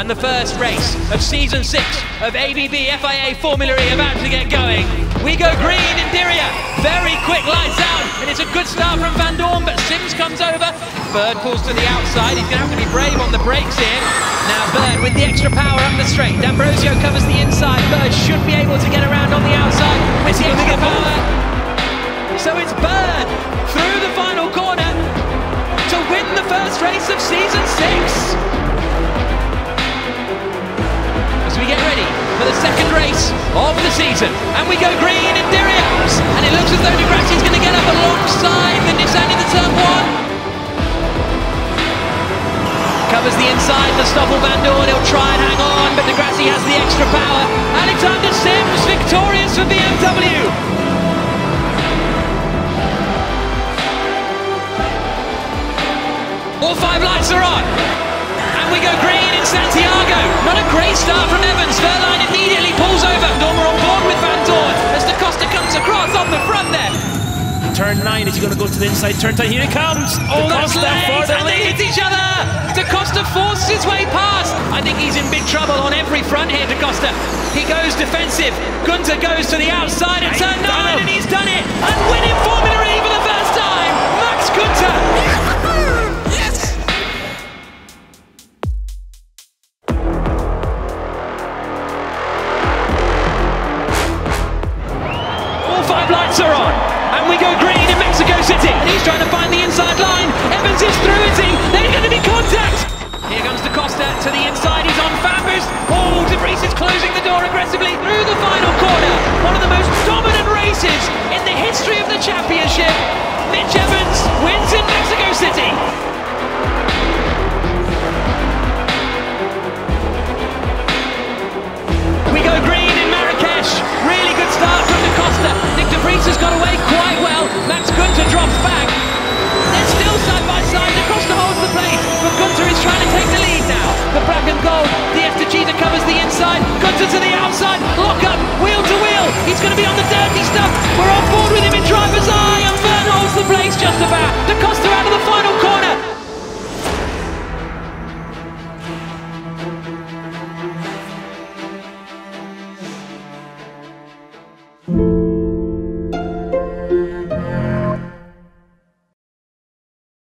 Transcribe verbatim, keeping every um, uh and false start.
And the first race of season six of A B B F I A Formula E about to get going. We go green in Diria, very quick lights out, and it's a good start from Van Doorn, but Sims comes over. Bird pulls to the outside, he's gonna have to be brave on the brakes here. Now Bird with the extra power up the straight, D'Ambrosio covers the inside, Bird should be able to get around on the outside with the extra power. So it's Bird through the final corner to win the first race of season six. We get ready for the second race of the season, and we go green in Diriams, and it looks as though Di Grassi is going to get up alongside the Nissan in the turn one. Covers the inside for Stoffel Van Doorn, he'll try and hang on, but Di Grassi has the extra power. Alexander Sims victorious for B M W. All five lights are on, and we go green in Santiago. Not a great start from Evans. Verline immediately pulls over. Dormer on board with Van Doorn as Da Costa comes across on the front there. Turn nine, is he going to go to the inside turn ten? Here he comes. Oh, that's late, and they hit each other. Da Costa forces his way past. I think he's in big trouble on every front here, Da Costa. He goes defensive. Gunther goes to the outside at turn nine, and he's done it. And winning Formula E for the first time, Max Gunther. Lights are on, and we go green in Mexico City, and he's trying to find the inside line.